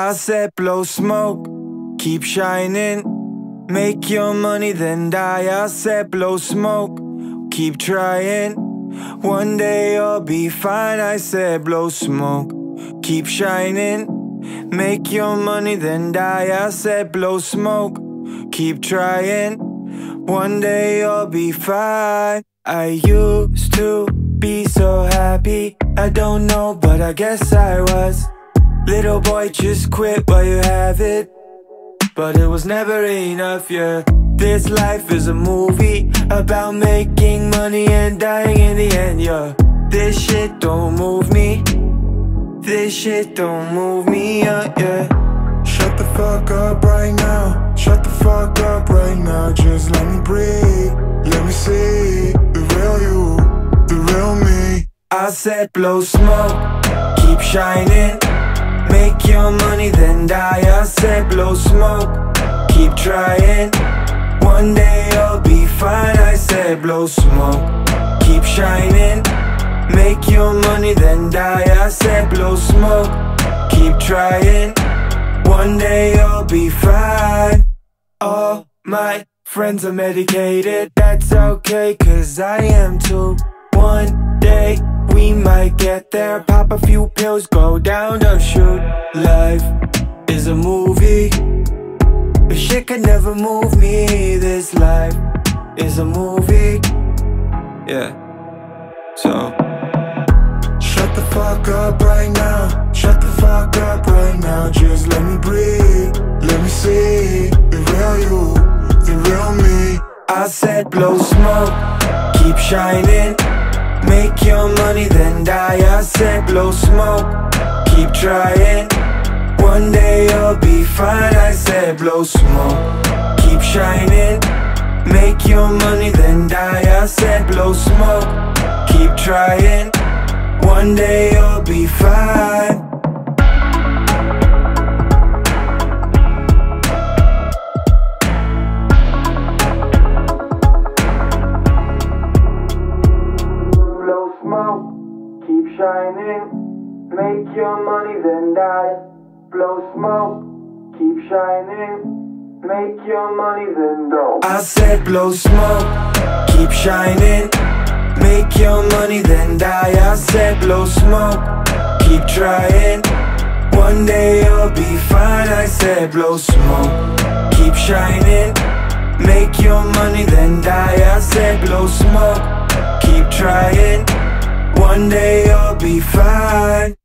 I said blow smoke, keep shining, make your money then die. I said blow smoke, keep trying, one day you'll be fine. I said blow smoke, keep shining, make your money then die. I said blow smoke, keep trying, one day you'll be fine. I used to be so happy, I don't know but I guess I was. Little boy, just quit while you have it, but it was never enough, yeah. This life is a movie about making money and dying in the end, yeah. This shit don't move me, this shit don't move me, yeah, yeah. Shut the fuck up right now, shut the fuck up right now. Just let me breathe, let me see the real you, the real me. I said blow smoke, keep shining, make your money then die. I said blow smoke, keep trying, one day you'll be fine. I said blow smoke, keep shining, make your money then die. I said blow smoke, keep trying, one day you'll be fine. All my friends are medicated, that's okay cause I am too. One day we might get there, pop a few pills, go down the chute. Life is a movie, but shit could never move me. This life is a movie, yeah, so shut the fuck up right now, shut the fuck up right now. Just let me breathe, let me see the real you, the real me. I said blow smoke, keep shining, make your money then die. I said blow smoke, keep trying, one day you'll be fine. I said blow smoke, keep shining, make your money then die. I said blow smoke, keep trying, one day you'll be fine. Shining, make your money then die. Blow smoke, keep shining, make your money then go. I said blow smoke, keep shining, make your money then die. I said blow smoke, keep trying, one day you'll be fine. I said blow smoke, keep shining, make your money then die. I said blow smoke, keep trying, one day you'll be fine.